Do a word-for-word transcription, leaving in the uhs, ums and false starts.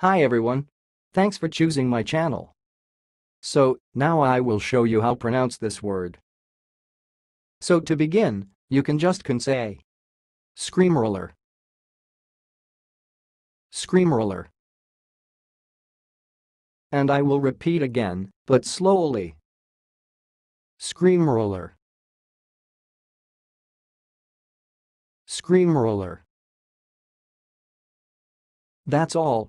Hi everyone. Thanks for choosing my channel. So, now I will show you how pronounce this word. So to begin, you can just can say Screamroller. Screamroller. And I will repeat again, but slowly. Screamroller. Screamroller. That's all.